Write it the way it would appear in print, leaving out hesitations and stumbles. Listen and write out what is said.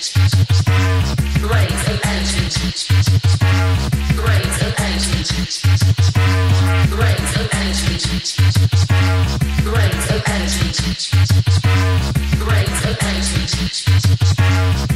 Grains of energy.